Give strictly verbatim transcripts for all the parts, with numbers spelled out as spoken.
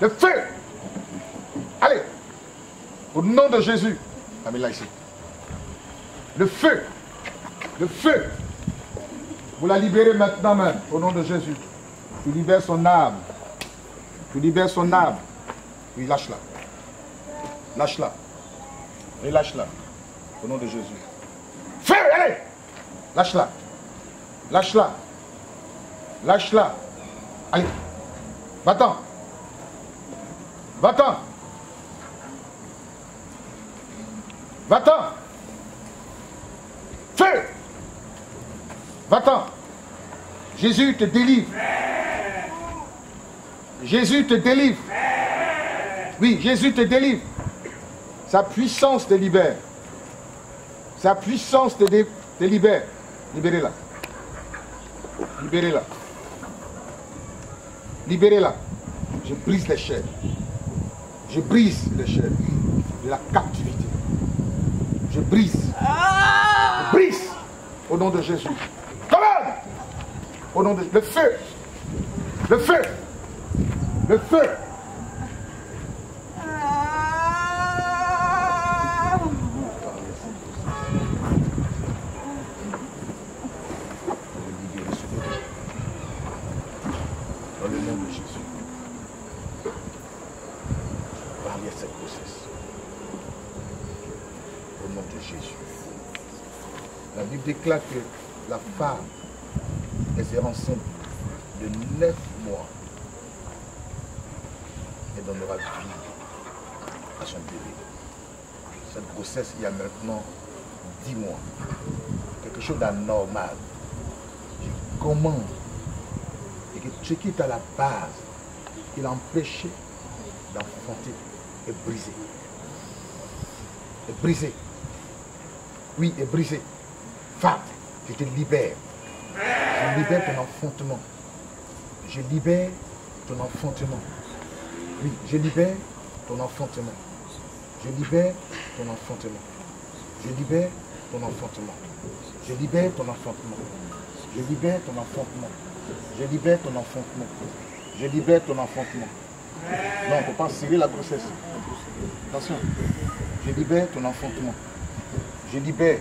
Le feu. Allez. Au nom de Jésus. Amène-la ici. Le feu. Le feu. Vous la libérez maintenant même. Au nom de Jésus. Tu libères son âme. Tu libères son âme. Oui, lâche-la. Lâche-la. Et lâche-la. Au nom de Jésus. Feu, allez. Lâche-la. Lâche-la. Lâche-la. Allez. Va-t'en. Va-t'en. Va-t'en. Feu. Va-t'en. Jésus te délivre. Jésus te délivre. Oui, Jésus te délivre. Sa puissance te libère. Sa puissance te, dé... te libère. Libérez-la. Libérez-la. Libérez-la. Je brise les chaînes. Je brise les chaînes de la captivité. Je brise. Je brise. Au nom de Jésus. Commande. Au nom de Jésus. Le feu. Le feu. Le feu. Déclare que la femme elle sera enceinte de neuf mois et donnera vie à son bébé. Cette grossesse, il y a maintenant dix mois. Quelque chose d'anormal. Je commande et que ce qui est à la base, il a empêché d'enfanter et briser. Et briser. Oui, et briser. Femme, je te libère. Je libère ton enfantement. Je libère ton enfantement. Oui, je libère ton enfantement. Je libère ton enfantement. Je libère ton enfantement. Je libère ton enfantement. Je libère ton enfantement. Je libère ton enfantement. Je libère ton enfantement. Non, on ne peut pas serrer la grossesse. Attention. Je libère ton enfantement. Je libère.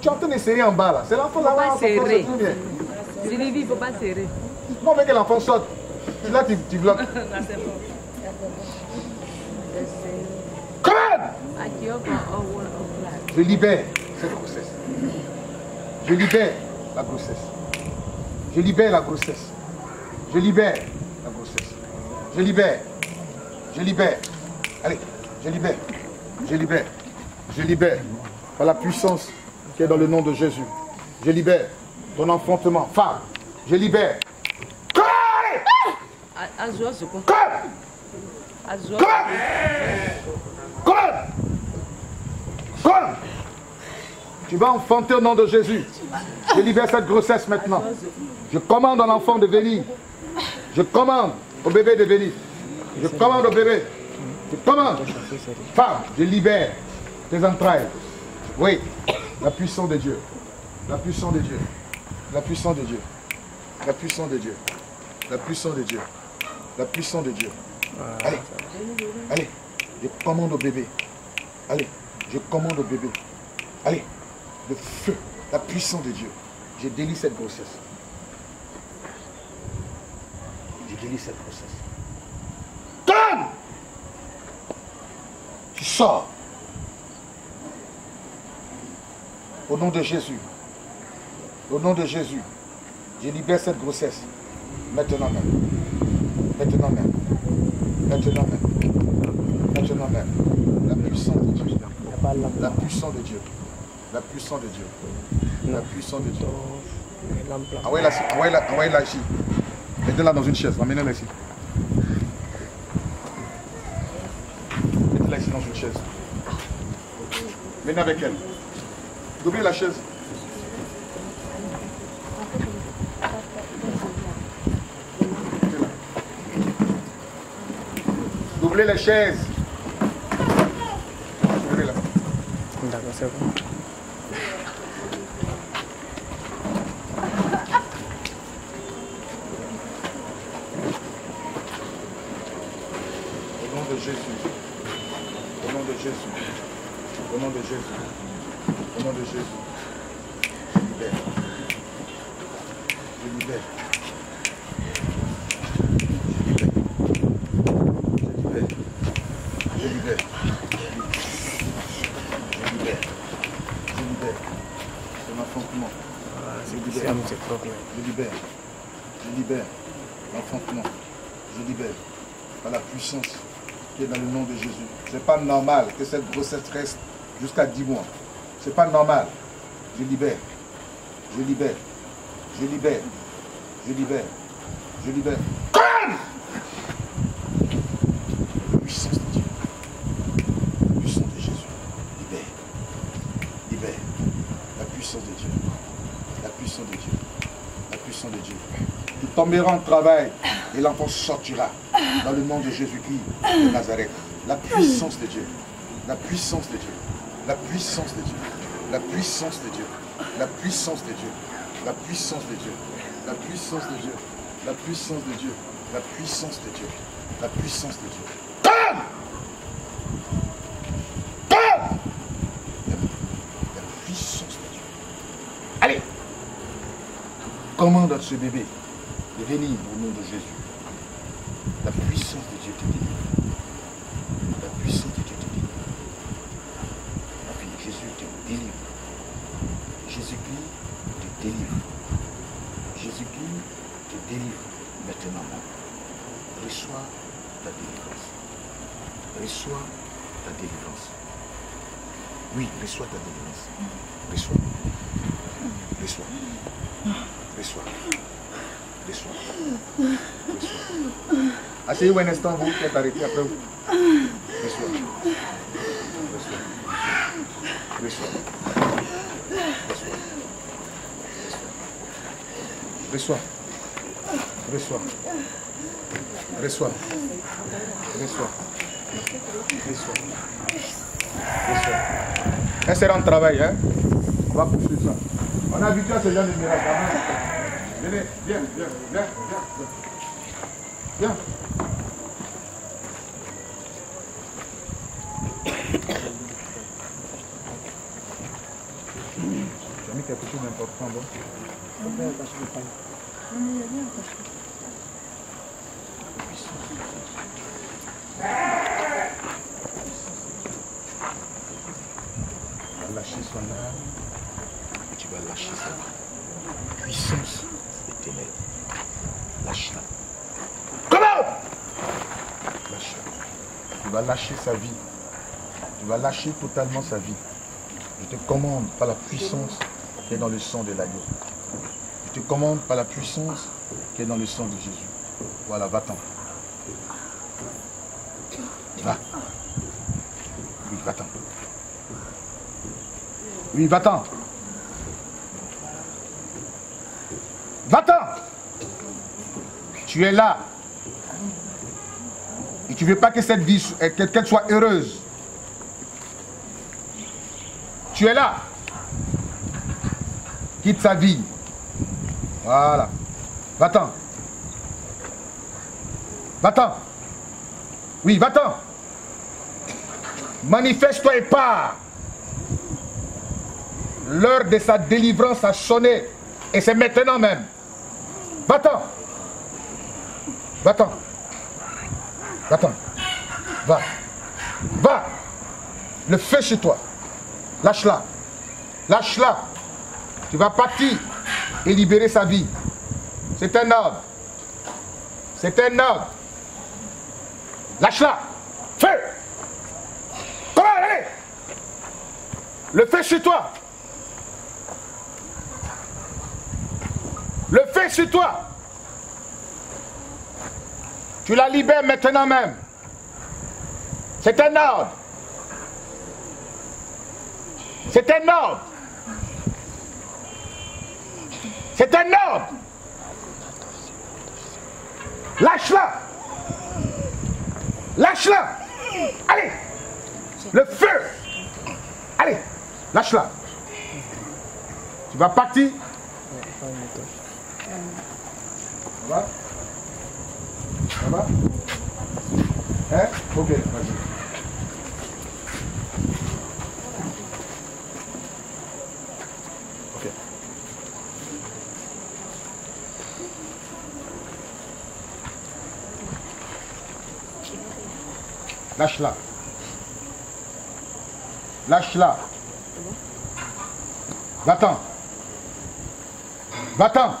Tu es en train de serrer en bas là. C'est l'enfant là-bas. Il ne faut pas serrer. Je l'ai dit, il ne faut pas serrer. Comment que l'enfant saute? Là, tu, tu bloques. Non, c'est bon. Come on! Je libère cette grossesse. Je libère la grossesse. Je libère la grossesse. Je libère la grossesse. Je libère. Je libère. Allez, je libère. Je libère. Je libère. Par la puissance. Dans le nom de Jésus, je libère ton enfantement, femme. Je libère. Come! Come! Come! Come! Come! Tu vas enfanter au nom de Jésus. Je libère cette grossesse maintenant. Je commande à l'enfant de venir. Je commande au bébé de venir. Je commande au bébé. Je commande. Femme, je libère tes entrailles. Oui. La puissance de Dieu. La puissance de Dieu. La puissance de Dieu. La puissance de Dieu. La puissance de Dieu. La puissance de Dieu. Allez. Allez. Je commande au bébé. Allez. Je commande au bébé. Allez. Le feu. La puissance de Dieu. Je délie cette grossesse. Je délie cette grossesse. Donne! Tu sors. Au nom de Jésus, au nom de Jésus, je libère cette grossesse. Maintenant même. Maintenant même. Maintenant même. Maintenant même. La puissance de Dieu. La puissance de Dieu. La puissance de Dieu. La puissance de Dieu. Envoyez-la ici. Envoyez-la ici. Mettez-la dans une chaise. Amenez-la ici. Mettez-la ici dans une chaise. Venez avec elle. Oubliez la chaise. Doublez la chaise. Doublez-la. D'accord, c'est bon. Jésus. Au nom de Jésus. Je libère. Je libère. Je libère. Je libère. Je libère. Je libère. Je libère. C'est l'enfantement. Je libère. Je libère. Je libère. L'enfantement. Je libère. Par la puissance qui est dans le nom de Jésus. Ce n'est pas normal que cette grossesse reste jusqu'à dix mois. Ce n'est pas normal. Je libère. Je libère. Je libère. Je libère. Je libère. La puissance de Dieu. La puissance de Jésus. Libère. Libère. La puissance de Dieu. La puissance de Dieu. La puissance de Dieu. Il tombera en travail et l'enfant sortira. Dans le nom de Jésus-Christ de Nazareth. La puissance de Dieu. La puissance de Dieu. La puissance de Dieu. La puissance de Dieu. La puissance de Dieu. La puissance de Dieu. La puissance de Dieu. La puissance de Dieu. La puissance de Dieu. La puissance de Dieu. Bam! Bam! La puissance de Dieu. Allez! Commande à ce bébé de venir au nom de Jésus. La puissance de Dieu te délivre. La puissance de Dieu te délivre. La vie de Jésus te délivre. Jésus-Christ te délivre. Jésus-Christ te délivre. Maintenant, reçois ta délivrance. Reçois ta délivrance. Oui, reçois ta délivrance. Reçois. Reçois. Reçois. Reçois. Reçois. Asseyez-vous un instant, vous qui êtes arrêté après vous. Reçois. Reçois. Reçois. Reçois. Reçois. Reçois. Reçois. Reçois. Reçois. Un serrant de travail, hein? On va poursuivre ça. On est habitué à ce genre de miracle. Venez, viens, viens, viens, viens. Viens. J'ai mis quelque chose d'important, bon. Mmh. Mmh. Tu vas lâcher son âme. Tu vas lâcher sa vie. Puissance des ténèbres. Lâche-la. Comment? Lâche-la. Tu vas lâcher sa vie. Tu vas lâcher totalement sa vie. Je te commande par la puissance qui est dans le sang de l'agneau. Je te commande par la puissance qui est dans le sang de Jésus. Voilà, va-t'en. Va. Oui, va-t'en. Oui, va-t'en. Va-t'en. Tu es là. Et tu ne veux pas que cette vie, qu'elle soit heureuse. Tu es là. Quitte sa vie. Voilà. Va-t'en. Va-t'en. Oui, va-t'en. Manifeste-toi et pars. L'heure de sa délivrance a sonné. Et c'est maintenant même. Va-t'en. Va-t'en. Va-t'en. Va. Va. Le fais chez toi. Lâche-la. Lâche-la. Tu vas partir et libérer sa vie. C'est un ordre. C'est un ordre. Lâche-la. Fais. Comment aller? Le fais chez toi. Le fais chez toi. Tu la libères maintenant même. C'est un ordre. C'est un ordre. C'est un ordre. Lâche-la. Lâche-la. Allez. Le feu. Allez. Lâche-la. Tu vas partir. Ça va? Ça va? Hein? Ok, vas-y. Lâche-la. Lâche-la. Va-t'en. Va-t'en.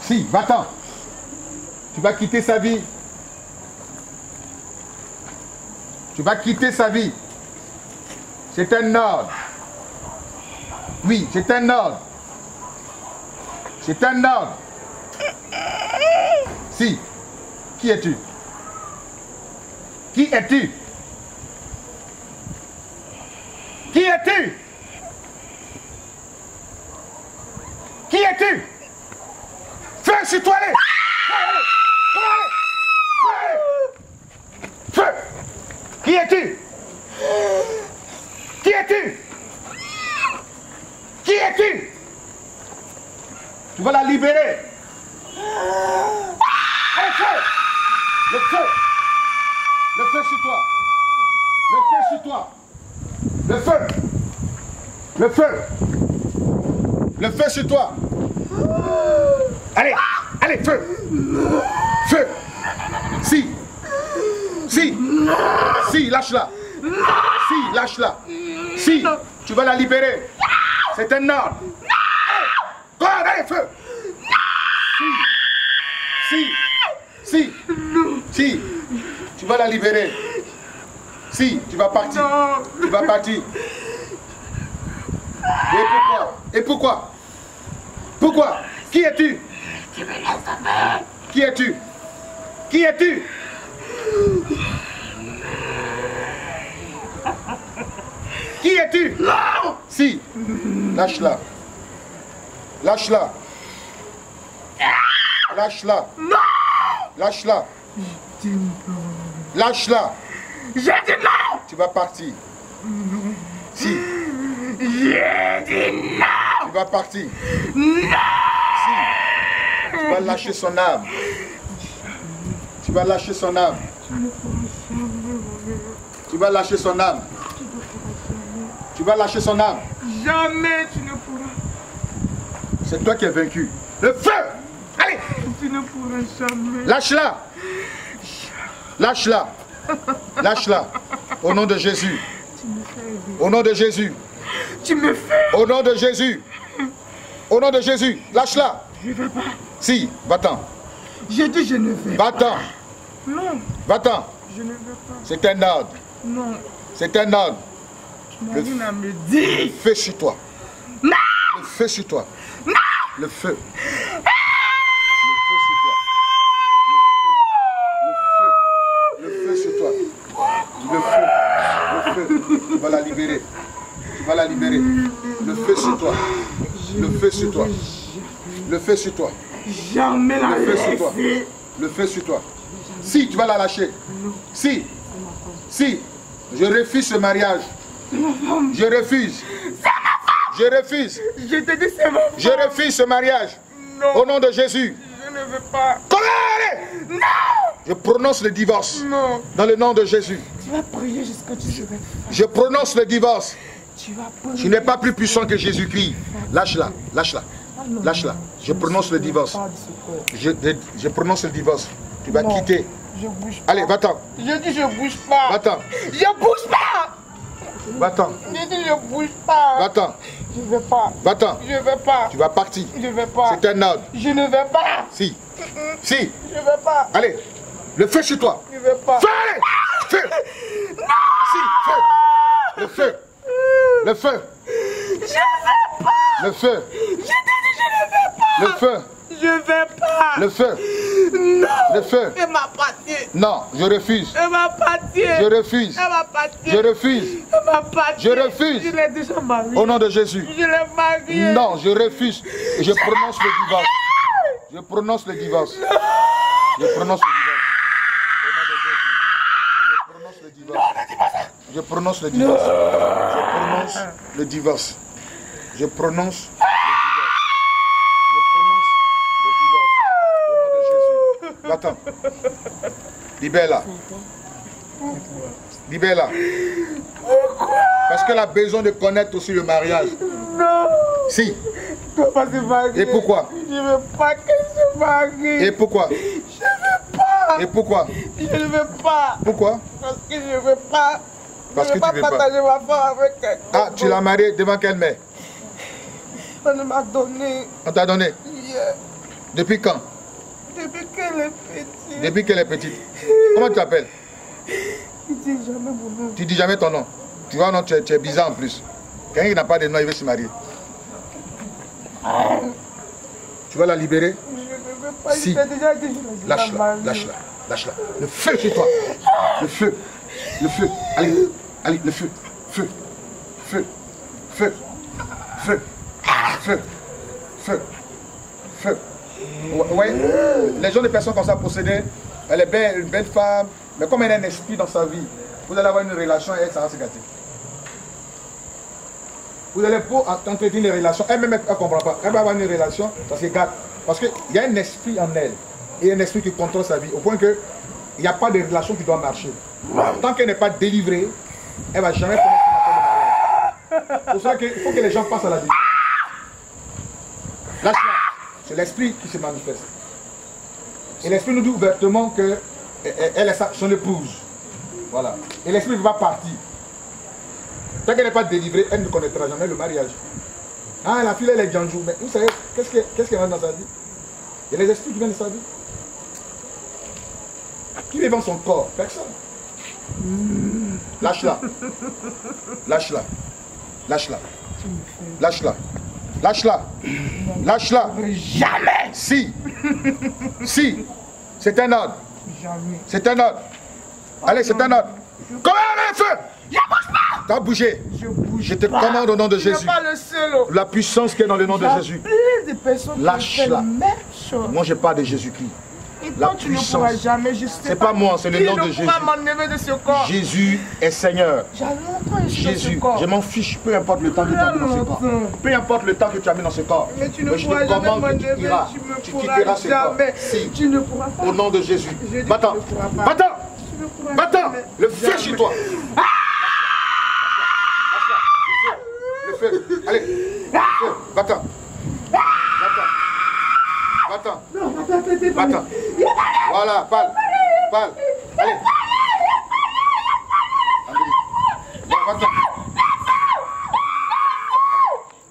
Si, va-t'en. Tu vas quitter sa vie. Tu vas quitter sa vie. C'est un ordre. Oui, c'est un ordre. C'est un ordre. Si. Qui es-tu? Qui es-tu? Qui es-tu? Qui es-tu? Feu sur toi, allez! Feu! Feu! Qui es-tu? Qui es-tu? Qui es-tu? Tu vas la libérer. Allez, feu! Le feu! Le feu sur toi! Le feu sur toi! Le feu! Le feu! Le feu sur toi! Allez! Allez, feu! Feu! Si! Si! Si, lâche-la! Si, lâche-la! Si! Tu vas la libérer! C'est un ordre! Allez! Allez, feu! Si! Si! Si! Si! Tu vas la libérer. Si, tu vas partir. Non. Tu vas partir. Et pourquoi? Et pourquoi? Pourquoi? Qui es-tu? Tu me laisses tomber. Qui es-tu? Qui es-tu? Qui es-tu? Non. Si. Lâche-la. Lâche-la. Lâche-la. Non. Lâche-la. Lâche-la. J'ai dit non. Tu vas partir. Non. Si. J'ai dit non. Tu vas partir. Non. Si. Tu vas lâcher son âme. Tu vas lâcher son âme. Tu vas lâcher son âme. Tu vas lâcher son âme. Jamais tu ne pourras. C'est toi qui es vaincu. Le feu. Allez. Tu ne pourras jamais. Lâche-la. Lâche-la. Lâche-la. Au nom de Jésus. Au nom de Jésus. Tu me fais. Au nom de Jésus. Au nom de Jésus. Lâche-la. Je ne veux pas. Si, va-t'en. J'ai dit je ne veux pas. Va-t'en. Non. Va-t'en. Je ne veux pas. C'est un ordre. Non. C'est un ordre. Le feu sur toi. Non. Le feu sur toi. Non. Le feu. Tu vas la libérer. Tu vas la libérer. Le feu sur toi. Le feu sur toi. Le feu sur toi. Jamais la laisser. Le feu sur toi. Si, tu vas la lâcher. Si. Si. Je refuse ce mariage. Je refuse. Je refuse. Je te dis c'est ma femme. Je refuse ce mariage. Au nom de Jésus. Je ne veux pas. Colère! Non! Je prononce le divorce. Non. Dans le nom de Jésus. Tu vas prier jusqu'à ce que tu seras. Je prononce le divorce. Tu vas prier. Tu n'es pas plus puissant que Jésus-Christ. Lâche-la, lâche-la, lâche-la. Je prononce le divorce. Je, je, je prononce le divorce. Tu vas non, quitter. Je bouge pas. Allez, va-t'en. Je dis je bouge pas. Va-t'en. Je bouge pas. Va-t'en. Je dis je bouge pas. Va-t'en. Je ne veux pas. Va-t'en. Je ne veux pas. Tu vas partir. Je ne veux pas. C'est un ordre. Je ne veux pas. Si. Si. Je ne veux pas. Allez. Le feu sur toi. Je ne veux pas. Feu, allez. Feu. Non. Si, feu. Le feu. Le feu. Je ne veux pas. Le feu. Je te dis je ne veux pas. Le feu. Je ne veux pas. Le feu. Non. Le feu. Elle m'a pâté. Non, je refuse. Elle m'a pâté. Je refuse. Elle m'a pâté. Je refuse. Elle m'a pâté. Je refuse. Je l'ai déjà marié. Au nom de Jésus. Je l'ai marié. Non, je refuse. Je prononce le divorce. Je prononce le divorce. Non. Je prononce le divorce. Je prononce le divorce. Je prononce le divorce. Je prononce le divorce. Je prononce le divorce. Au nom de Jésus. Va-t'en. Libère-la. Libère-la. Pourquoi? Parce qu'elle a besoin de connaître aussi le mariage. Non. Si. Je ne veux pas se marier. Et pourquoi? Je ne veux pas qu'elle se marie. Et pourquoi? Je ne veux pas. Et pourquoi? Je ne veux pas. Pourquoi? Parce que je ne veux pas. Parce je ne veux que pas partager pas. ma femme avec quelqu'un. Ah, tu l'as mariée devant quelle mère? On m'a donné. On t'a donné? Yeah. Depuis quand? Depuis qu'elle est petite. Depuis qu'elle est petite. Comment tu t'appelles? Je ne dis jamais mon nom. Tu ne dis jamais ton nom. Tu vois, non, tu es, tu es bizarre en plus. Quelqu'un qui n'a pas de nom, il veut se marier. Ah. Tu vas la libérer? Je ne veux pas. Si. Je t'ai déjà dit, je la lâche-la, lâche-la, lâche-la. Le feu chez toi. Le feu. Le feu. Allez, allez, le feu. Feu. Feu. Feu. Feu. Feu. Feu. Feu. Oui, les gens, les personnes comme ça possédées, elle est belle, une belle femme, mais comme elle a un esprit dans sa vie, vous allez avoir une relation et elle, ça va se gâter. Vous allez pour entretenir une relation, elle-même, elle ne comprend pas, elle va avoir une relation, ça se gâte. Parce qu'il y a un esprit en elle, et un esprit qui contrôle sa vie, au point qu'il n'y a pas de relation qui doit marcher. Tant qu'elle n'est pas délivrée, elle ne va jamais connaître ce qu'on appelle le mariage. C'est pour ça qu'il faut que les gens passent à la vie. Lâche-la. C'est l'esprit qui se manifeste. Et l'esprit nous dit ouvertement que elle est son épouse. Voilà. Et l'esprit va partir. Tant qu'elle n'est pas délivrée, elle ne connaîtra jamais le mariage. Ah, la fille, elle est Djanjou. Mais vous savez, qu'est-ce qu'elle qu'est-ce qu'elle a dans sa vie? Il y a les esprits qui viennent de sa vie. Qui vivent dans son corps? Personne. Lâche-la. Lâche-la. Lâche-la. Lâche-la. Lâche-la. Lâche-la. Jamais. Si. Si. C'est un ordre. Jamais. C'est un ordre. Allez, c'est un ordre. Je... Comment le feu? Je bouge pas. T'as bougé. Je bouge Je te pas. commande au nom de Je Jésus. Pas le seul. La puissance qui est dans le nom de Jésus. Lâche-la. Moi, je parle de Jésus-Christ. Et toi, la tu puissance. ne pourras jamais juste. C'est pas moi, c'est le nom de Jésus. De ce corps. Jésus est Seigneur. Jésus, je m'en fiche, peu importe le temps que tu as mis dans ce corps. Peu importe le temps que tu as mis dans ce corps. Mais tu ne Mais pourras jamais m'enlever, tu ne pourras jamais. Si. Tu ne pourras pas. Au nom de Jésus. Va-t'en, va-t'en, va-t'en, le feu chez toi. Le feu, le feu, allez, va-t'en. Attends. Non, attends, attends, attends. Voilà, parle. Parle. Allez. Attends.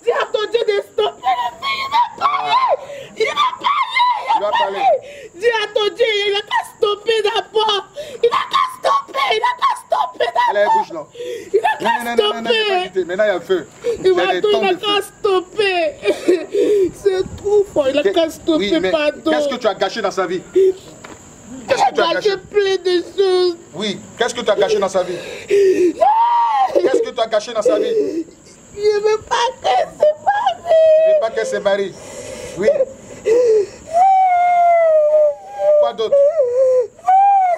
Dis à ton Dieu de stopper le feu. Il va parler. Il va parler. Il va parler. Dis à ton Dieu, il n'a qu'à stopper d'abord. Il n'a qu'à stopper. Il n'a qu'à stopper d'abord. Allez, bouge là. Il n'a qu'à stopper. Maintenant, il y a le feu. Il n'a qu'à stopper. C'est trop fort. Il n'a qu'à stopper. Oui, mais qu'est-ce que tu as gâché dans sa vie? Qu'est-ce que tu as gâché? Plein de choses. Oui, qu'est-ce que tu as gâché dans sa vie? Qu'est-ce que tu as gâché dans sa vie? Je ne veux pas qu'elle se marie. Je ne veux pas qu'elle se marie. Oui. Quoi d'autre?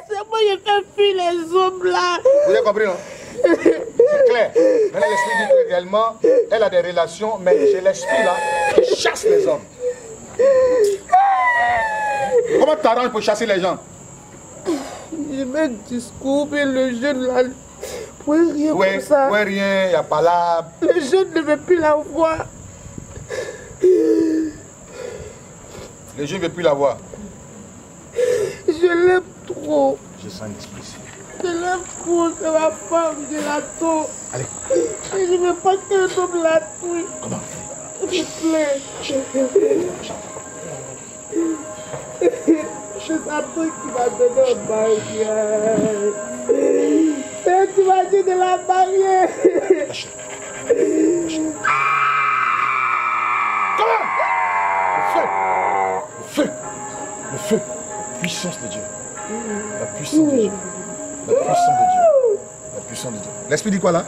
C'est moi qui fais fuir les hommes là. Vous avez compris, non? C'est clair. Maintenant, l'esprit dit que réellement, elle a des relations, mais j'ai l'esprit là qui chasse les hommes. Comment t'arranges pour chasser les gens? Je me discours et le jeune là. Pour rien ouais, comme ça. Ouais, rien, y a pas là. Le jeune ne veut plus la voir. Le jeune ne veut plus la voir. Je l'aime trop. Je sens l'esprit. Je l'aime trop, c'est ma femme, je la tombe. Allez. Et je ne veux pas qu'elle tombe la touille. Comment? Je pleure. C'est un truc qui m'a donné au mariage. Et tu m'as dit de la marier. Comment? Le feu. Le feu. Le feu. La puissance de Dieu. La puissance de Dieu. La puissance de Dieu. La puissance de Dieu. L'esprit dit quoi là?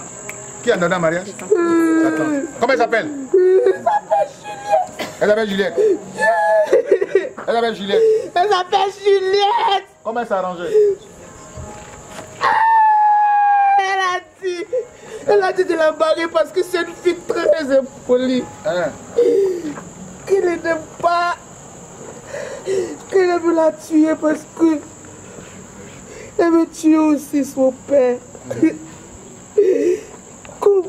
Qui a donné un mariage? Satan. Comment elle s'appelle? Elle s'appelle Juliette. Elle s'appelle Juliette. Elle s'appelle Juliette. Elle s'appelle Juliette. Comment elle s'est arrangée? Elle a dit. Elle a dit de la barrer parce que c'est une fille très impolie. Hein? Qu'elle n'aime pas. Qu'elle aime la tuer parce que. Elle veut tuer aussi son père. Mmh. Comme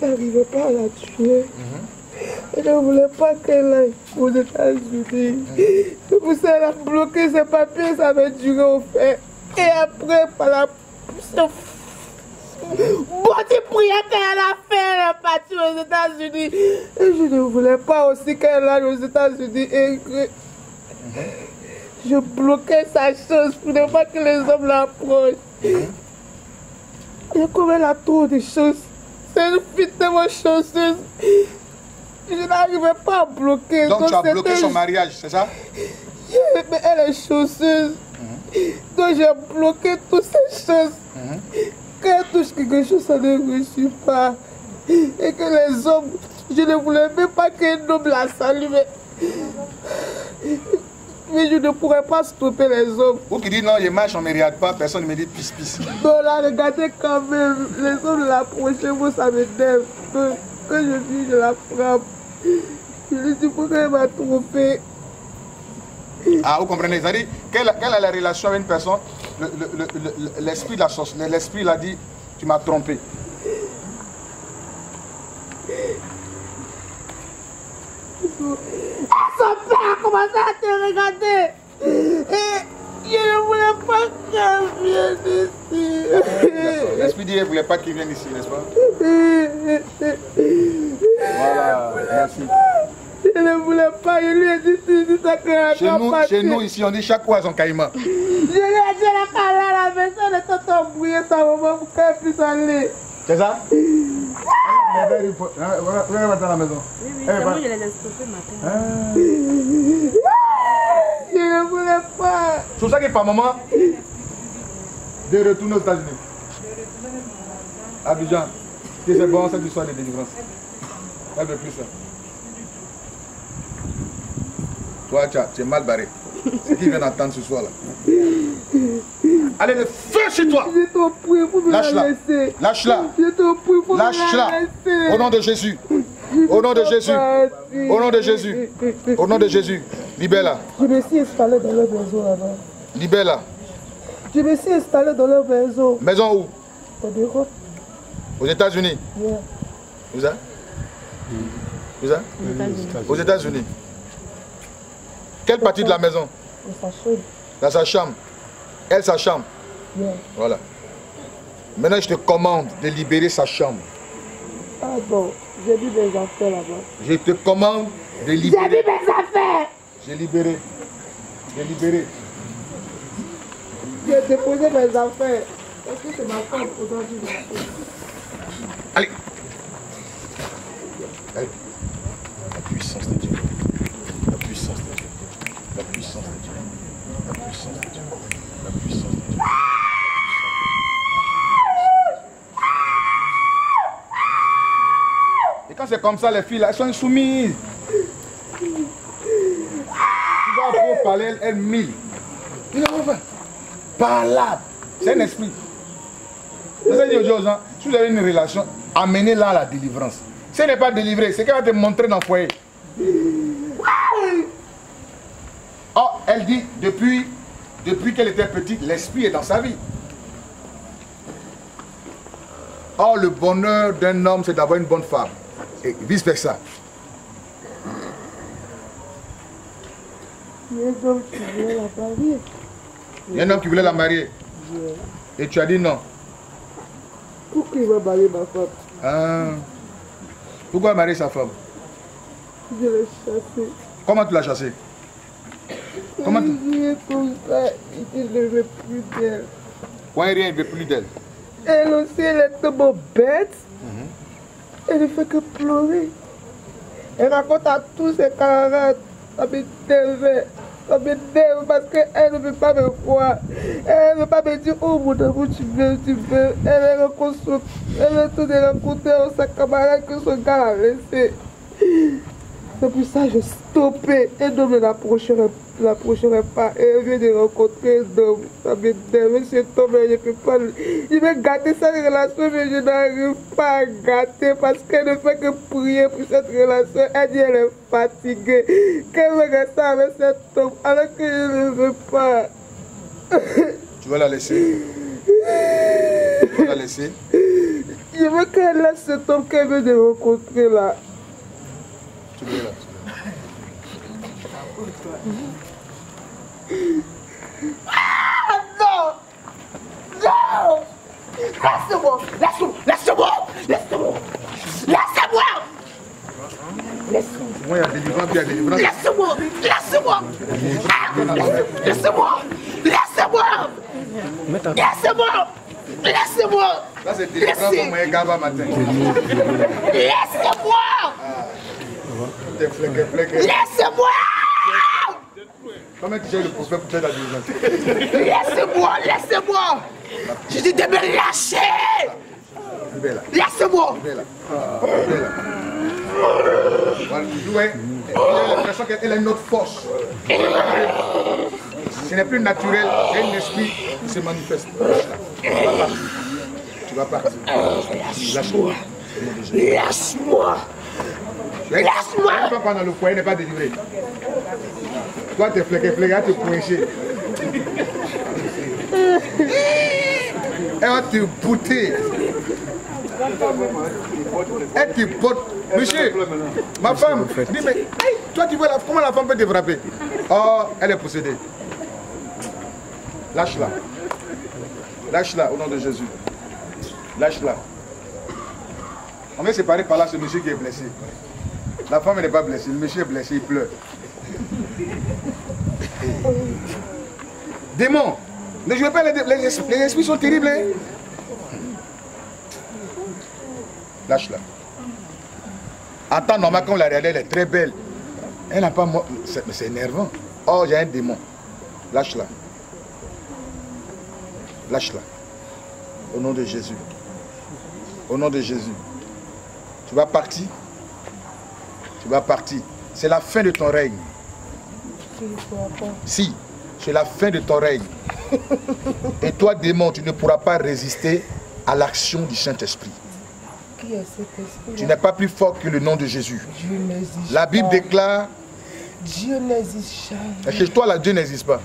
elle n'arrivait pas à la tuer, mmh. Je ne voulais pas qu'elle aille aux États-Unis. C'est pour ça qu'elle a bloqué ses papiers, ça avait duré au fait. Et après, par la bonne prière qu'elle a fait, elle est partie aux États-Unis. Et je ne voulais pas aussi qu'elle aille aux États-Unis. Et que je bloquais sa chose pour ne pas que les hommes l'approchent. Et comme elle a trop de choses, c'est une fille tellement chanceuse. Je n'arrivais pas à bloquer. Donc, donc tu as bloqué son mariage, c'est ça? Yeah, mais elle est chanceuse. Mm-hmm. Donc j'ai bloqué toutes ces choses. Mm-hmm. Quand elle touche quelque chose, ça ne réussit pas. Et que les hommes, je ne voulais même pas qu'un homme la salue. Mais... mais je ne pourrais pas stopper les hommes. Ou qui dit non, je marche, on ne me regarde pas, personne ne me dit pisse pisse. Non, là, regardez quand même. Les hommes l'approchaient, moi ça m'énerve. Quand je vis, je la frappe. Je lui dis pourquoi elle m'a trompé. Ah, vous comprenez, c'est-à-dire, quelle est la relation avec une personne? L'esprit le, le, le, le, l'a dit, tu m'as trompé. Son père a commencé à te regarder. Et je ne voulais pas qu'elle vienne ici. L'esprit dit, elle ne voulait pas qu'il vienne ici, n'est-ce pas? Voilà, merci. Je ne voulais pas, je lui ai dit, tu dis ça que chez nous, chez nous, ici, on dit chaque fois son caïman. Je lui ai dit, la cala, la maison, elle est toute embrouillée, ça va voir pour qu'elle puisse aller. C'est ça? Elle va dans la maison. Oui, oui, c'est moi, je les ai stoppés le matin. Je ne voulais pas. C'est pour ça que par moment, de retourner aux États-Unis. Abidjan, c'est bon, c'est du soir de délivrance. Elle veut plus ça. Toi, tu es mal barré. C'est qui vient d'entendre ce soir là. Allez, le feu chez toi. Lâche-la. Lâche-la. Lâche-la. Au nom de Jésus. Au nom de Jésus. Au nom de Jésus. Au nom de Jésus. Libère-la. Je me suis installé dans leur maison là-bas. Libère-la. Je me suis installé dans leur maison. Maison où? En Europe. Aux États-Unis. Yeah. Où ça? Où ça? Aux États-Unis. Quelle partie de la maison? Dans sa chambre. Dans sa chambre. Elle, sa chambre. Yeah. Voilà. Maintenant, je te commande de libérer sa chambre. Pardon, j'ai mis mes affaires là-bas. Je te commande de libérer. J'ai mis mes affaires. J'ai libéré. J'ai libéré. J'ai déposé mes affaires. Parce que c'est ma femme aujourd'hui. Allez. Allez. La puissance de Dieu. La puissance de Dieu. La puissance de Dieu. La puissance de Dieu. La puissance de Dieu. Et quand c'est comme ça, les filles, là, elles sont insoumises. Tu vas pour parler, elles mille. Par là. C'est un esprit. C'est ça que je dis aux gens. Si vous avez une relation, amenez-la à la délivrance. Si elle n'est pas délivrée, c'est qu'elle va te montrer dans le foyer. Oh, elle dit, depuis, depuis qu'elle était petite, l'esprit est dans sa vie. Oh, le bonheur d'un homme, c'est d'avoir une bonne femme. Et vice versa. Il y a un homme qui voulait la marier. Il y a un homme qui voulait la marier. Et tu as dit non. Pourquoi il va marier ma femme? Ah. Pourquoi marier sa femme? Je l'ai chassée. Comment tu l'as chassée? Comment tu... Il est comme ça, il ne veut plus d'elle. Quoi, il ne veut plus d'elle? Elle aussi, elle est tellement bête. Mm-hmm. Elle ne fait que pleurer. Elle raconte à tous ses camarades. Ça m'énerve. Ça m'énerve parce qu'elle ne veut pas me voir. Elle ne veut pas me dire, oh mon amour, tu veux, tu veux. Elle est reconstruite. Elle est toute rencontrée avec sa camarade que son gars a laissé. C'est pour ça que j'ai stoppé. Et donc, je ne l'approcherai pas. Je ne l'approcherai pas et je viens de rencontrer un homme. Ça m'énerve, cet homme, je ne peux pas. Je vais gâter cette relation, mais je n'arrive pas à gâter parce qu'elle ne fait que prier pour cette relation. Elle dit qu'elle est fatiguée, qu'elle veut rester avec cet homme alors que je ne veux pas. Tu vas la laisser? Tu vas la laisser? Je veux qu'elle laisse cet homme qu'elle veut de rencontrer là. celui-là. Ah non! Non! Laisse-moi! Laisse-moi! Laisse-moi! Laisse-moi! Laisse-moi! Laisse-moi! Laisse-moi! Laisse-moi! Laisse-moi! Laisse-moi! Laisse-moi! Laisse-moi! Laissez-moi! Là, c'est des grands moments, Gaba matin. Laissez-moi! Laissez-moi! Comment tu as le prophète pour faire la diligence? Laissez-moi! Laissez-moi! Je dis de me lâcher! Laissez-moi! J'ai l'impression qu'elle a une autre force. Ce n'est plus naturel qu'un esprit se manifeste. Tu vas partir. Lâche-moi. Lâche-moi. Lâche-moi. Ton papa dans le foyer n'est pas délivré. Toi, t'es flégué, flégué, tu es coincé. Et on te bouté. Et tu portes. Monsieur, ma femme dit, mais hey, toi tu vois la, comment la femme peut te frapper? Oh, elle est possédée. Lâche-la. Lâche-la au nom de Jésus. Lâche-la. On va séparer par là ce monsieur qui est blessé. La femme n'est pas blessée, le monsieur est blessé, il pleure. Démon, ne jouez pas, les, les, les esprits sont terribles. Hein? Lâche-la. Attends, normal, quand on la regarde, elle est très belle. Elle n'a pas... C'est énervant. Oh, j'ai un démon. Lâche-la. Lâche-la. Au nom de Jésus. Au nom de Jésus. Tu vas partir. Tu vas partir. C'est la fin de ton règne. Si, c'est la fin de ton règne. Et toi, démon, tu ne pourras pas résister à l'action du Saint-Esprit. Tu n'es pas plus fort que le nom de Jésus. La Bible déclare Dieu n'existe jamais. Chez toi, là, Dieu n'existe pas.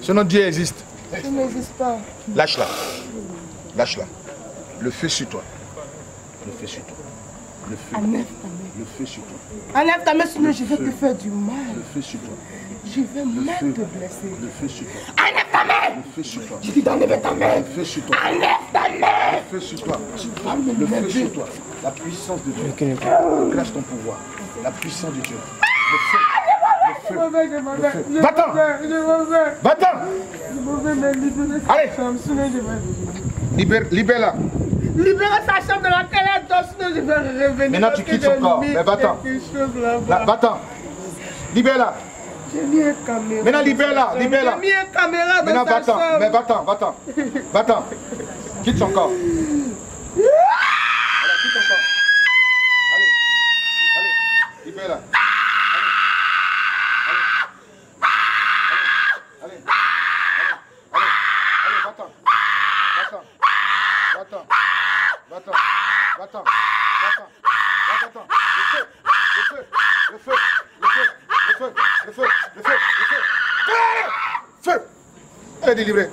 Sinon, Dieu existe. Dieu n'existe pas. Lâche-la. Lâche-la. Le feu sur toi. Le feu sur toi. Le feu. Enlève ta main. Le feu sur toi. Enlève ta main, sinon je vais te faire du mal. Le feu sur toi. Je vais même te blesser. Le feu sur toi. Enlève ta main. Le feu sur toi. Je dis d'enlever ta main. Le feu sur toi. Enlève ta main. Le feu sur toi. Le feu sur toi. La puissance de Dieu. Crache ton pouvoir. La puissance de Dieu. Le feu. Le feu. Va-t'en. Va-t'en. Allez. Libère, libère-la. Libère sa chambre de laquelle elle dort, sinon je vais revenir. Maintenant tu quittes son corps. Mais va-t'en. Va-t'en. Libère-la. J'ai mis une caméra. Maintenant libère-la, libère-la. J'ai mis une caméra dans sa chambre. Maintenant va-t'en, mais va-t'en, va-t'en. Va-t'en. Quitte son corps. Voilà, quitte son corps. Allez, allez, libère-la. Allez. Allez. Allez. Allez. Allez. Allez. Allez, va-t'en. Va-t'en. Va-t'en. Va-t'en. Va-t'en. Va-t'en. Va-t'en. Le feu. Le feu. Le feu. Le feu. Le feu, le feu, le feu, le feu, feu, elle est délivrée.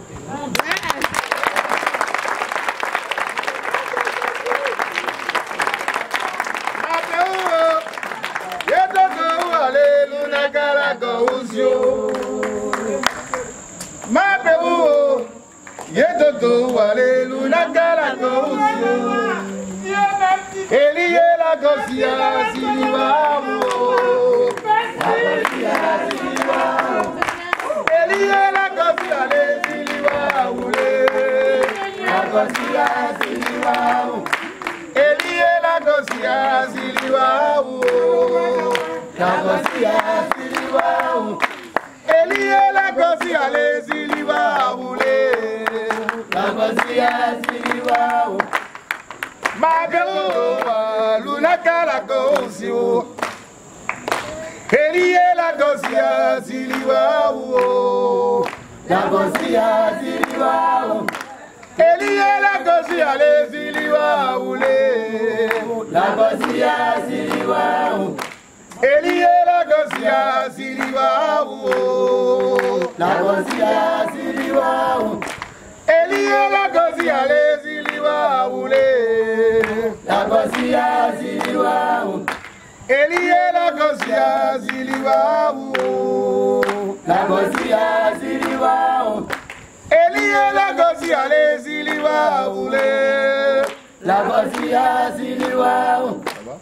Elie la gosia ziliwa o, la gosia ziliwa o. Elie la gosia le ziliwa o le, la gosia ziliwa o. Ça va?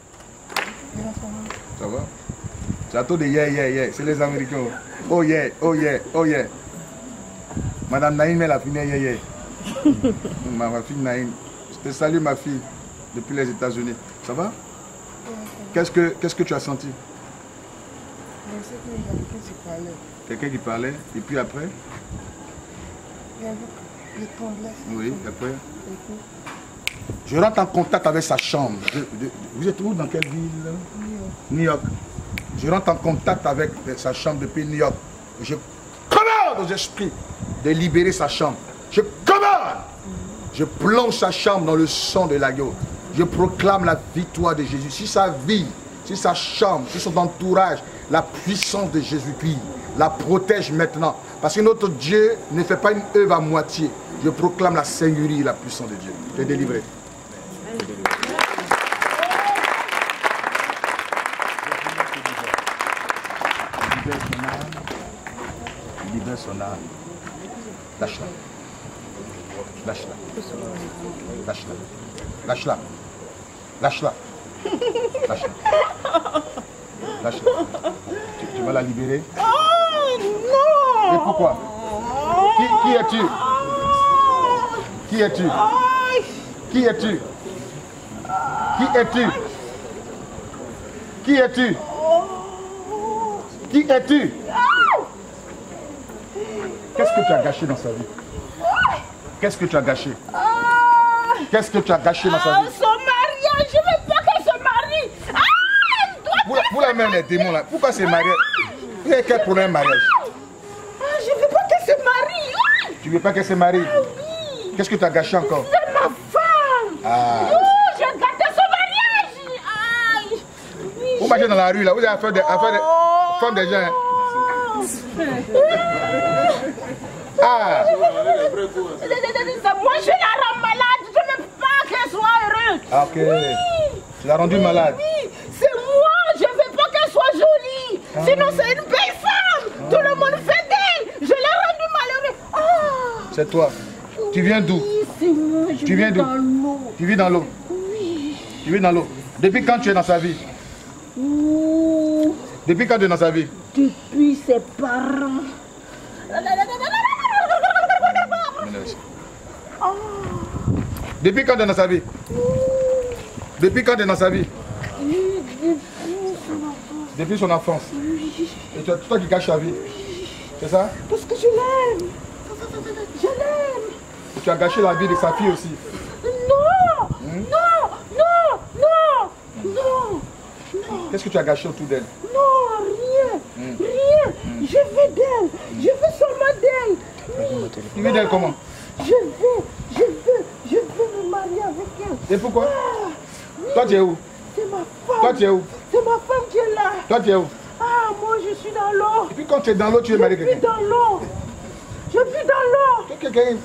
Ça va? J'attends des yeah yeah yeah. C'est les Américains. Oh yeah, oh yeah, oh yeah. Madame Naïm elle a fini yeah yeah. Ma fille Naïm, je te salue ma fille depuis les États-Unis. Ça va? Qu'est-ce que, qu'est-ce que tu as senti? Je sais qu'il y a quelqu'un qui parlait. Quelqu'un qui parlait, et puis après? Il y avait le tremblait. Oui, après? Je rentre en contact avec sa chambre. Je, je, vous êtes où? Dans quelle ville? New York. New York. Je rentre en contact avec sa chambre depuis New York. Je commande aux esprits de libérer sa chambre. Je commande! Je plonge sa chambre dans le sang de l'agneau. Je proclame la victoire de Jésus. Si sa vie, si sa chambre, si son entourage, la puissance de Jésus-Christ la protège maintenant. Parce que notre Dieu ne fait pas une œuvre à moitié. Je proclame la Seigneurie et la puissance de Dieu. Je t'ai délivré. Libère son âme. Lâche-la. Lâche-la. Lâche-la. Lâche-la. Lâche-la. Lâche-la. Lâche-la. Tu, tu vas la libérer. Oh non! Et pourquoi? Qui, qui es-tu? Qui es-tu? Qui es-tu? Qui es-tu? Qui es-tu? Qui es-tu? Qu'est-ce que tu as gâché dans sa vie? Qu'est-ce que tu as gâché? Qu'est-ce que tu as gâché dans sa vie? Je ne veux pas qu'elle se marie. Ah, vous la même les démons là. Pourquoi se marier? Il y a quel problème mariage? Ah, je ne veux pas qu'elle se marie. Ah. Tu ne veux pas qu'elle se marie? Ah, oui. Qu'est-ce que tu as gâché encore? C'est ma femme. Ah. Oh, j'ai gâté son mariage. Ah. Oui, vous marchez dans la rue là. Vous avez affaire de, affaire de oh. Femme des gens. Hein. Ah. Moi je la rends malade. Je ne veux pas qu'elle soit heureuse. Ah, ok. Oui. Tu l'as rendue oui, malade. Oui, c'est moi. Je ne veux pas qu'elle soit jolie. Ah. Sinon c'est une belle femme. Ah. Tout le monde fait d'elle. Je l'ai rendue malheureuse. Ah. C'est toi. Oui. Tu viens d'où? C'est moi. Je tu viens d'où? Tu vis dans l'eau. Oui. Tu vis dans l'eau. Depuis quand tu es dans sa vie? Ouh. Depuis quand tu es dans sa vie? Depuis ses parents. Depuis quand tu es dans sa vie? Depuis quand tu es dans sa vie? Depuis son enfance. Et toi, toi qui gâches sa vie. C'est ça? Parce que je l'aime. Je l'aime. Tu as gâché la vie de sa fille aussi. Non, hmm? non, non, non, non, non. Qu'est-ce que tu as gâché autour d'elle? Non, rien, hmm. rien. Hmm. Je veux d'elle. Je veux seulement d'elle. Tu veux d'elle comment? Je veux, je veux, je veux me marier avec elle. Et pourquoi? Ah, oui. Toi tu es où? C'est ma femme. Toi tu es où? C'est ma femme qui est là. Toi tu es où? Ah, moi je suis dans l'eau. Et puis quand tu es dans l'eau, tu es marié quelqu'un? Je suis dans l'eau. Je vis dans l'eau. Tu es quelqu'un?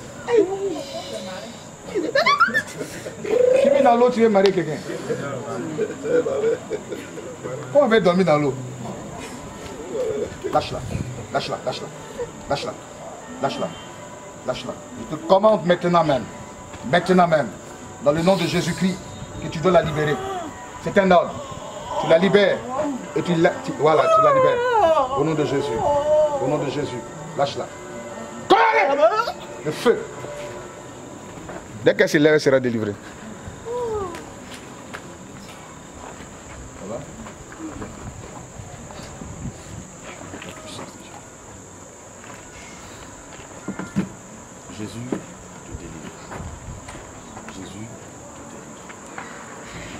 Tu vis dans l'eau, tu es marié quelqu'un? Comment on va dormir dans l'eau? Lâche-la, lâche-la, lâche-la, lâche-la, lâche-la. Lâche-la. Je te commande maintenant même, maintenant même, dans le nom de Jésus-Christ, que tu dois la libérer. C'est un ordre. Tu la libères et tu la, tu, voilà, tu la libères. Au nom de Jésus. Au nom de Jésus. Lâche-la. Le feu. Dès qu'elle s'élève, elle sera délivrée. Voilà. Jésus te délivre. Jésus te délivre.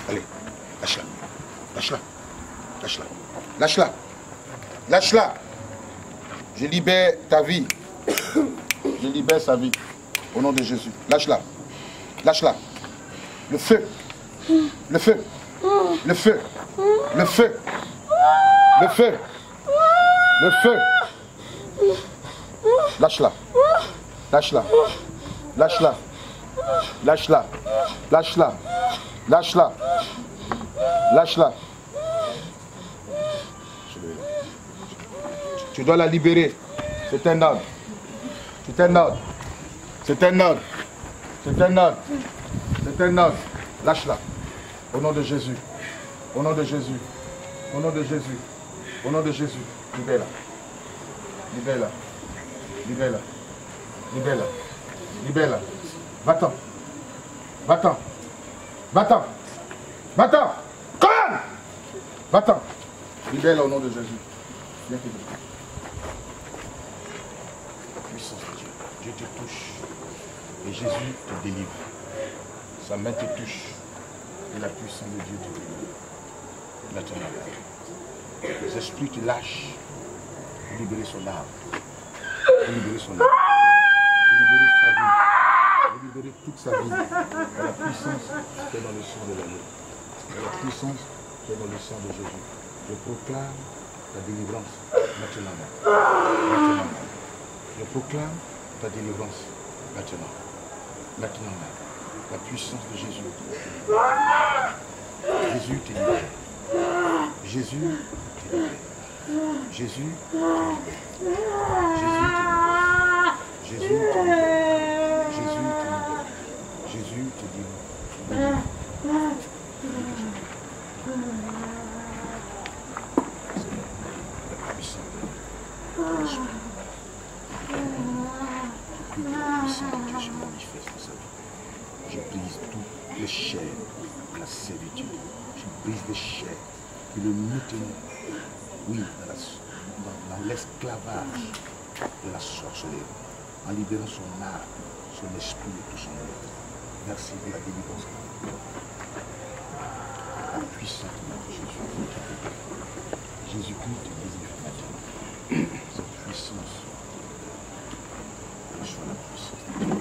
Allez, lâche-la. Lâche-la. Lâche-la. Lâche-la. Lâche-la. Je libère ta vie. Je libère sa vie. Au nom de Jésus. Lâche-la. Lâche-la. Le feu. Le feu. Le feu. Le feu. Le feu. Le feu. Lâche-la. Lâche-la, lâche-la, lâche-la, lâche-la, lâche-la, lâche-la, Tu dois la libérer. C'est un ordre. C'est un ordre. C'est un ordre. C'est un ordre. C'est un ordre. Lâche-la. Au nom de Jésus. Au nom de Jésus. Au nom de Jésus. Au nom de Jésus. Libère-la. Libère-la. Libère-la. Libère-la. Libère-la. Va-t'en. Va-t'en. Va-t'en. Va-t'en. Commande. Va-t'en. Libère-la au nom de Jésus. Viens te libérer. Puissance de Dieu. Dieu te touche. Et Jésus te délivre. Sa main te touche. Et la puissance de Dieu te délivre. Maintenant, les esprits qui lâchent pour libérer son âme. Pour libérer son âme. Pour libérer sa vie. Pour libérer toute sa vie. Et la puissance qui est dans le sang de l'agneau. Et la puissance qui est dans le sang de Jésus. Je proclame ta délivrance maintenant. Maintenant. Je proclame ta délivrance maintenant. Maintenant. La puissance de Jésus. Jésus te libère. Jésus te libère. Jésus te libère. Jésus te libère. Jésus te libère. Jésus te libère. Que la puissance de Dieu se manifeste dans sa vie. Je brise toutes les chaînes de la servitude. Je brise les chaînes qui le maintenaient, oui, dans l'esclavage de la sorcellerie, en libérant son âme, son esprit et tout son être. Merci pour la délivrance. La puissance de Jésus. Jésus-Christ te délivre. Cette puissance. Reçois la puissance de Dieu.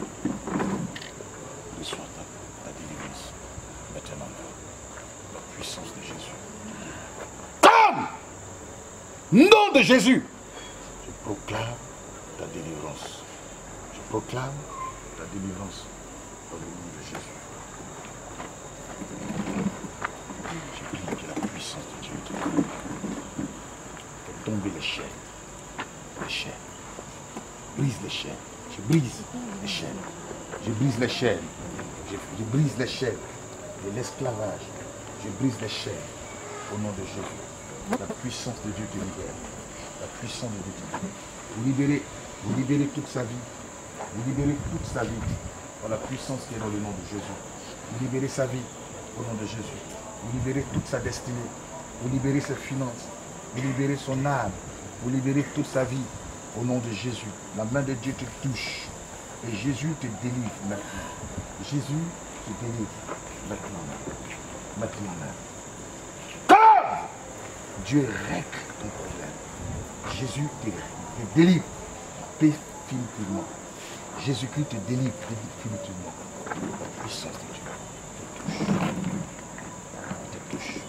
Reçois ta, ta délivrance. Maintenant, la puissance de Jésus. Comme nom de Jésus, je proclame ta délivrance. Je proclame ta délivrance dans le nom de Jésus. Je prie que la puissance de Dieu te délivre. Fais tomber les chaînes. Les chaînes. Brise les chaînes. Je brise les chaînes. Je brise les chaînes. Je, je brise les chaînes de l'esclavage. Je brise les chaînes au nom de Jésus. La puissance de Dieu te libère. La puissance de Dieu te libère. Vous libérez, vous libérez toute sa vie. Vous libérez toute sa vie par la puissance qui est dans le nom de Jésus. Vous libérez sa vie au nom de Jésus. Vous libérez toute sa destinée. Vous libérez ses finances. Vous libérez son âme. Vous libérez toute sa vie. Au nom de Jésus, la main de Dieu te touche et Jésus te délivre maintenant. Jésus te délivre maintenant. Maintenant même. Comme Dieu règle ton problème. Jésus te, te délivre définitivement. Jésus-Christ te délivre définitivement. La puissance de Dieu te touche. Te touche.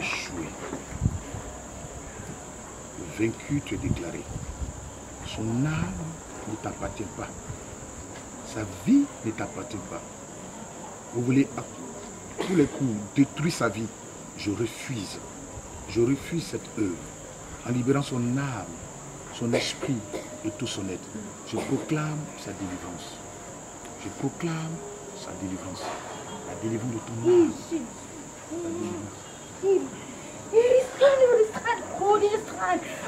Échoué vaincu, tu es déclaré. Son âme ne t'appartient pas. Sa vie ne t'appartient pas. Vous voulez à tous les coups détruire sa vie. Je refuse. Je refuse cette œuvre. En libérant son âme, son esprit et tout son être, je proclame sa délivrance. Je proclame sa délivrance. La délivrance de ton âme. La délivrance. Il la puissance de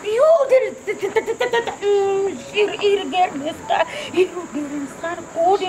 Dieu, la puissance de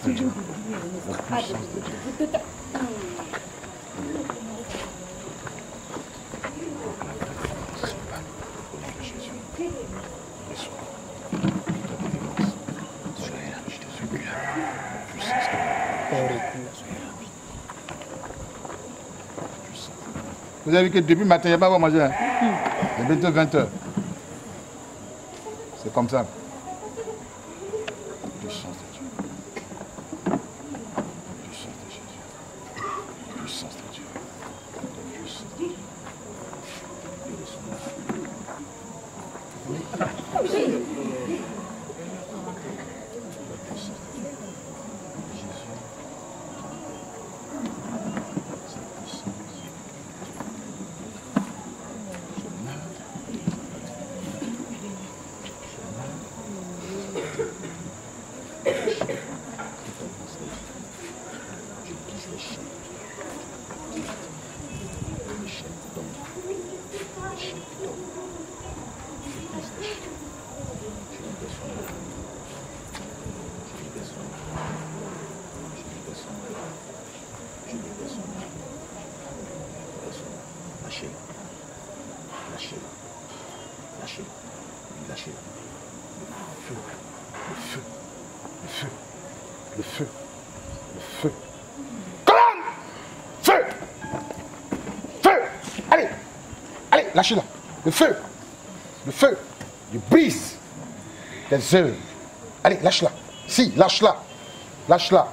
de Dieu. Vous avez vu que depuis le matin, il n'y a pas à manger. Il est bientôt vingt heures. C'est comme ça. Puissance de Dieu. Puissance de Jésus. Puissance de Dieu. Puissance de Dieu. Puissance de Dieu. Lâchez-la. Le feu. Le feu. Il brise. Tes œuvres. Allez, lâche-la. Si, lâche-la. Lâche-la.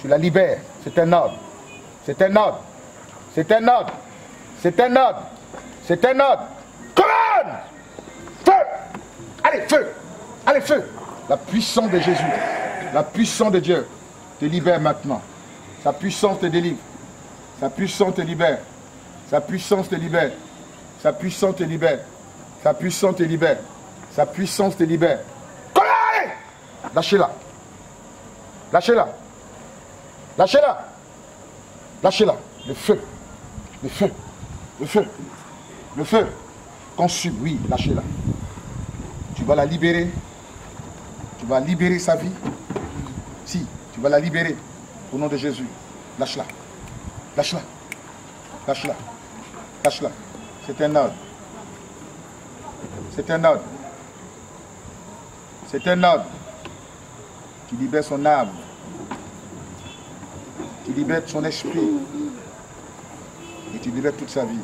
Tu la libères. C'est un ordre. C'est un ordre. C'est un ordre. C'est un ordre. C'est un ordre. Commande. Feu. Allez, feu. Allez, feu. La puissance de Jésus. La puissance de Dieu te libère maintenant. Sa puissance te délivre. Sa puissance te libère. Sa puissance te libère. Sa puissance te libère. Sa puissance te libère. Sa puissance te libère. Collez ! Lâchez-la. Lâchez-la. Lâchez-la. Lâchez-la. Le feu. Le feu. Le feu. Le feu. Consume. Oui, lâchez-la. Tu vas la libérer. Tu vas libérer sa vie. Si, tu vas la libérer. Au nom de Jésus. Lâche-la. Lâche-la. Lâche-la. Lâche-la. C'est un ordre. C'est un ordre. C'est un ordre qui libère son âme, qui libère son esprit et qui libère toute sa vie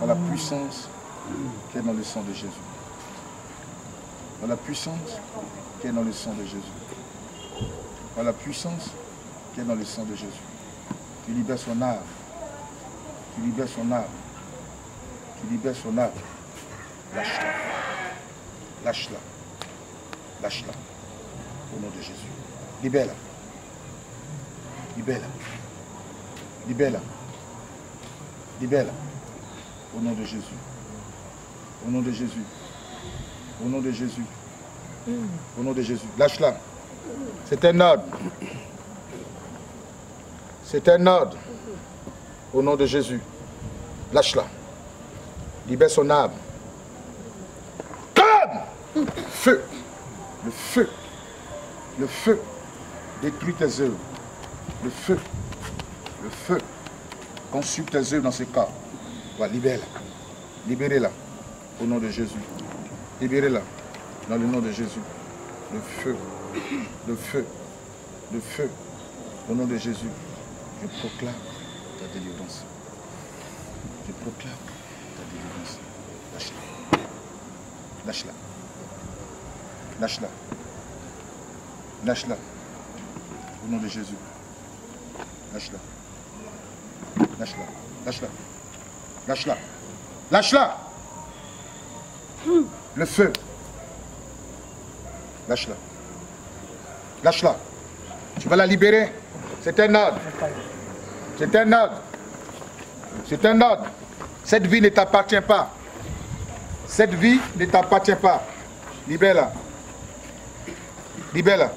dans la puissance qui est dans le sang de Jésus. Dans la puissance qui est dans le sang de Jésus. Dans la puissance qui est dans le sang de Jésus. Qui libère son âme. Qui libère son âme. Tu libères son âme. Lâche-la. Lâche-la. Lâche-la. Au nom de Jésus. Libère-la. di bella, di bella, di bella, au nom de Jésus, au nom de Jésus, au nom de Jésus, au nom de Jésus, lâche-la, c'est un ordre, c'est un ordre, au nom de Jésus, lâche-la, libère son âme, comme feu, le feu, le feu, détruis tes œuvres. Le feu, le feu, consume tes œuvres dans ce corps. Voilà, libère-la. Libérez-la au nom de Jésus. Libérez-la dans le nom de Jésus. Le feu, le feu, le feu, au nom de Jésus. Je proclame ta délivrance. Je proclame ta délivrance. Lâche-la. Lâche-la. Lâche-la. Lâche-la. Au nom de Jésus. Lâche-la. Lâche-la. Lâche-la. Lâche-la. Lâche-la. Le feu. Lâche-la. Lâche-la. Tu vas la libérer. C'est un ordre. C'est un ordre. C'est un ordre. Cette vie ne t'appartient pas. Cette vie ne t'appartient pas. Libère-la. Libère-la.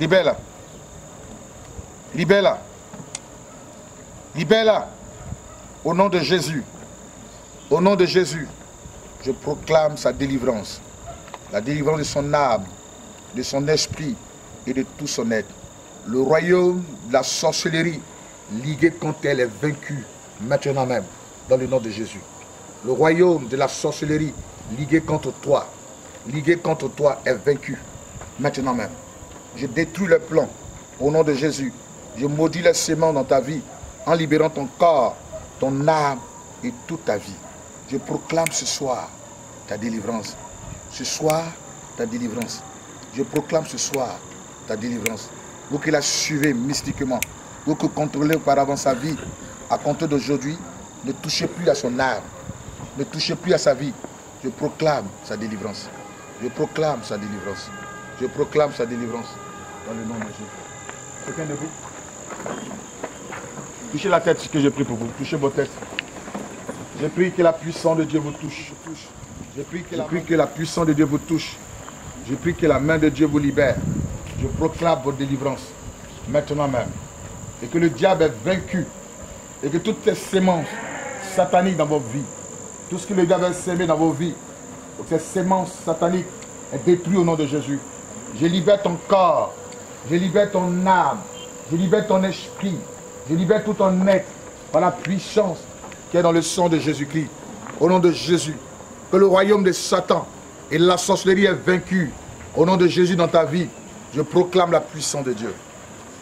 Libère-la. Libère-la. Libère-la. Au nom de Jésus. Au nom de Jésus. Je proclame sa délivrance. La délivrance de son âme, de son esprit et de tout son être. Le royaume de la sorcellerie, ligué contre elle, est vaincu maintenant même, dans le nom de Jésus. Le royaume de la sorcellerie, ligué contre toi, ligué contre toi, est vaincu maintenant même. Je détruis le plan au nom de Jésus. Je maudis les séments dans ta vie en libérant ton corps, ton âme et toute ta vie. Je proclame ce soir ta délivrance. Ce soir, ta délivrance. Je proclame ce soir ta délivrance. Vous qui la suivez mystiquement, vous qui contrôlez auparavant sa vie, à compter d'aujourd'hui, ne touchez plus à son âme, ne touchez plus à sa vie. Je proclame sa délivrance. Je proclame sa délivrance. Je proclame sa délivrance dans le nom de Jésus. Chacun de vous. Touchez la tête que je prie pour vous. Touchez vos têtes. Je prie que la puissance de Dieu vous touche. Je prie que la, prie que la puissance de Dieu vous touche. Je prie que la main de Dieu vous libère. Je proclame votre délivrance maintenant même. Et que le diable est vaincu. Et que toutes ces semences sataniques dans votre vie, tout ce que le diable a semé dans vos vies, ces semences sataniques est détruit au nom de Jésus. Je libère ton corps. Je libère ton âme. Je libère ton esprit. Je libère tout ton être par la puissance qui est dans le sang de Jésus-Christ. Au nom de Jésus, que le royaume de Satan et la sorcellerie est vaincu. Au nom de Jésus dans ta vie, je proclame la puissance de Dieu.